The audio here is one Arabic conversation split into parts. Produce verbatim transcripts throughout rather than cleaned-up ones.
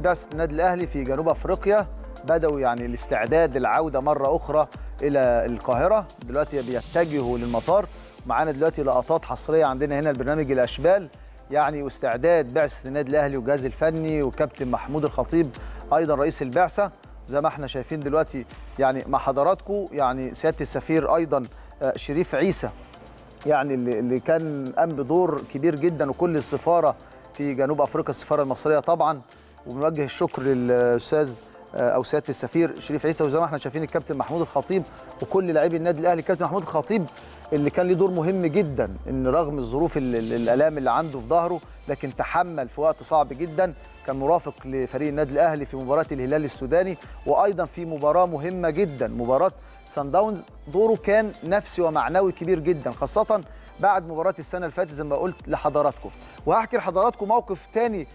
بس النادي الاهلي في جنوب افريقيا بدأوا يعني الاستعداد للعوده مره اخرى الى القاهره، دلوقتي بيتجهوا للمطار. معانا دلوقتي لقطات حصريه عندنا هنا البرنامج الاشبال، يعني واستعداد بعثه النادي الاهلي والجهاز الفني والكابتن محمود الخطيب ايضا رئيس البعثه، زي ما احنا شايفين دلوقتي يعني مع حضراتكم يعني سياده السفير ايضا شريف عيسى، يعني اللي كان قام بدور كبير جدا، وكل السفاره في جنوب افريقيا السفاره المصريه طبعا. وبنوجه الشكر للاستاذ او سياده السفير شريف عيسى، وزي ما احنا شايفين الكابتن محمود الخطيب وكل لاعبي النادي الاهلي. الكابتن محمود الخطيب اللي كان له دور مهم جدا، ان رغم الظروف الالام اللي عنده في ظهره لكن تحمل في وقت صعب جدا، كان مرافق لفريق النادي الاهلي في مباراه الهلال السوداني، وايضا في مباراه مهمه جدا مباراه سان داونز. دوره كان نفسي ومعنوي كبير جدا، خاصه بعد مباراه السنه اللي فاتت زي ما قلت لحضراتكم. وهحكي لحضراتكم موقف ثاني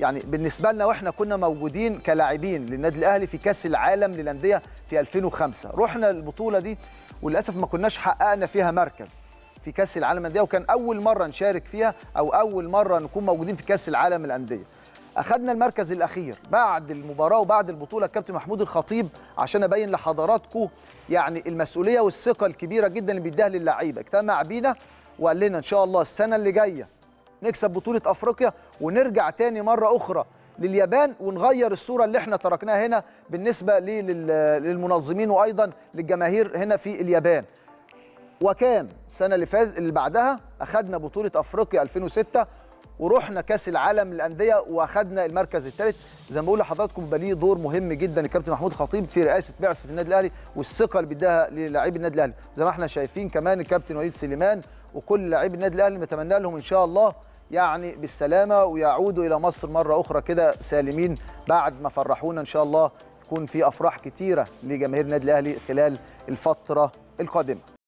يعني بالنسبه لنا، واحنا كنا موجودين كلاعبين للنادي الاهلي في كاس العالم للانديه في ألفين وخمسة. رحنا البطوله دي وللاسف ما كناش حققنا فيها مركز في كاس العالم للانديه، وكان اول مره نشارك فيها او اول مره نكون موجودين في كاس العالم للانديه. اخذنا المركز الاخير بعد المباراه وبعد البطوله. الكابتن محمود الخطيب عشان ابين لحضراتكم يعني المسؤوليه والثقه الكبيره جدا اللي بيديها للعيبه، اجتمع بينا وقال لنا ان شاء الله السنه اللي جايه نكسب بطولة أفريقيا ونرجع تاني مرة أخرى لليابان ونغير الصورة اللي احنا تركناها هنا بالنسبة للمنظمين وأيضا للجماهير هنا في اليابان. وكان السنة اللي فاتت اللي بعدها أخذنا بطولة أفريقيا ألفين وستة ورحنا كأس العالم للأندية وأخذنا المركز الثالث. زي ما بقول لحضراتكم بقى ليه دور مهم جدا الكابتن محمود خطيب في رئاسة بعثة النادي الأهلي والثقة اللي بيديها للاعبي النادي الأهلي، زي ما احنا شايفين كمان الكابتن وليد سليمان وكل لاعبي النادي الأهلي. نتمنى لهم إن شاء الله يعني بالسلامة ويعودوا إلى مصر مرة أخرى كده سالمين بعد ما فرحونا. إن شاء الله يكون في أفراح كتيرة لجماهير النادي الأهلي خلال الفترة القادمة.